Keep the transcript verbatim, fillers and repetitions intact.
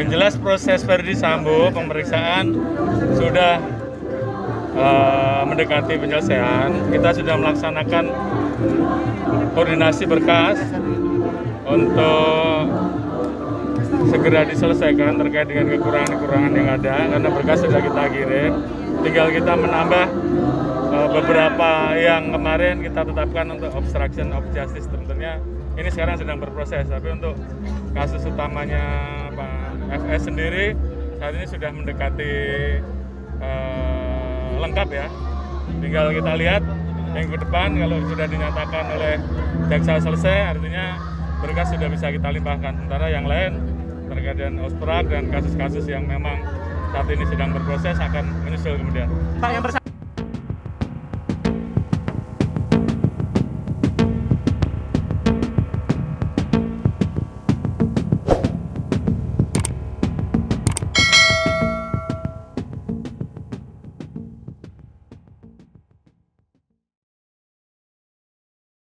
Yang jelas proses Ferdy Sambo pemeriksaan sudah uh, mendekati penyelesaian. Kita sudah melaksanakan koordinasi berkas untuk segera diselesaikan terkait dengan kekurangan-kekurangan yang ada, karena berkas sudah kita kirim. Tinggal kita menambah uh, beberapa yang kemarin kita tetapkan untuk obstruction of justice. Tentunya ini sekarang sedang berproses, tapi untuk kasus utamanya F S sendiri saat ini sudah mendekati uh, lengkap ya. Tinggal kita lihat minggu depan kalau sudah dinyatakan oleh jaksa selesai, artinya berkas sudah bisa kita limpahkan. Sementara yang lain terkait dengan osprak dan kasus-kasus yang memang saat ini sedang berproses akan menyusul kemudian.